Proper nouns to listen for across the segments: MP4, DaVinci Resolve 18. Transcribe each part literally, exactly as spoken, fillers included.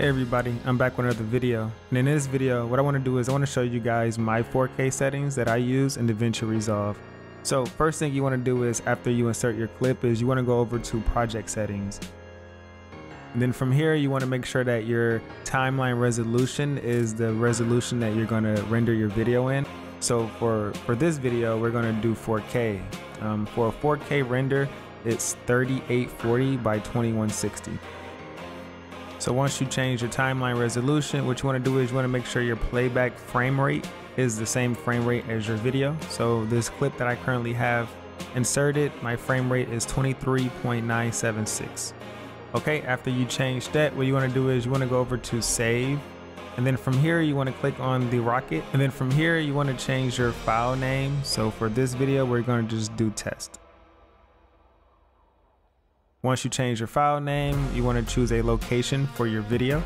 Hey everybody, I'm back with another video, and in this video what I want to do is I want to show you guys my four K settings that I use in DaVinci Resolve. So first thing you want to do is after you insert your clip is you want to go over to project settings, and then from here you want to make sure that your timeline resolution is the resolution that you're going to render your video in. So for for this video we're going to do four K. Um, for a four K render it's thirty-eight forty by twenty-one sixty. So once you change your timeline resolution, what you want to do is you want to make sure your playback frame rate is the same frame rate as your video. So this clip that I currently have inserted, my frame rate is twenty-three point nine seven six. Okay, after you change that, what you want to do is you want to go over to save, and then from here you want to click on the rocket, and then from here you want to change your file name. So for this video we're going to just do test. Once you change your file name, you want to choose a location for your video.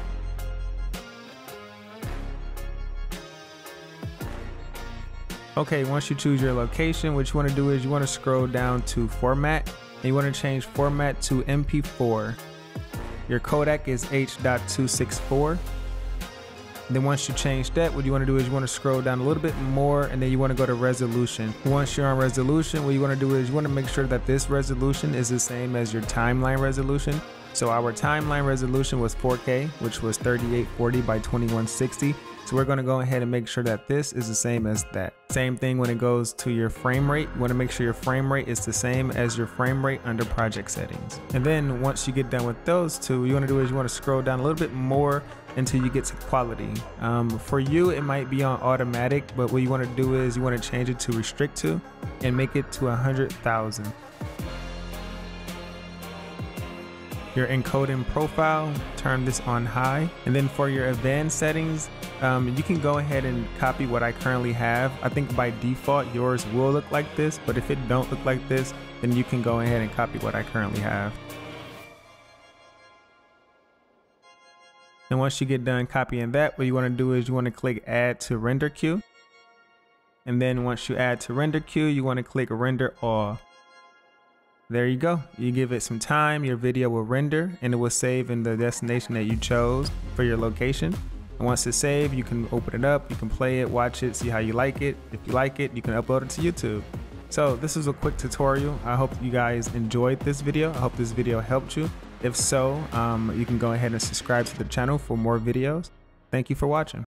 Okay, once you choose your location, what you want to do is you want to scroll down to format, and you want to change format to M P four. Your codec is H dot two sixty-four. Then once you change that, what you want to do is you want to scroll down a little bit more, and then you want to go to resolution. Once you're on resolution, what you want to do is you want to make sure that this resolution is the same as your timeline resolution. So our timeline resolution was four K, which was thirty-eight forty by twenty-one sixty. So we're going to go ahead and make sure that this is the same as that. Same thing when it goes to your frame rate. You want to make sure your frame rate is the same as your frame rate under project settings. And then once you get done with those two, what you want to do is you want to scroll down a little bit more until you get to quality. Um, for you, it might be on automatic, but what you want to do is you want to change it to restrict to and make it to one hundred thousand. Your encoding profile, turn this on high. And then for your advanced settings, um, you can go ahead and copy what I currently have. I think by default yours will look like this, but if it don't look like this, then you can go ahead and copy what I currently have. And once you get done copying that, what you want to do is you want to click add to render queue. And then once you add to render queue, you want to click render all. There you go. You give it some time, your video will render, and it will save in the destination that you chose for your location. And once it's saved, you can open it up, you can play it, watch it, see how you like it. If you like it, you can upload it to YouTube. So this was a quick tutorial. I hope you guys enjoyed this video. I hope this video helped you. If so, um, you can go ahead and subscribe to the channel for more videos. Thank you for watching.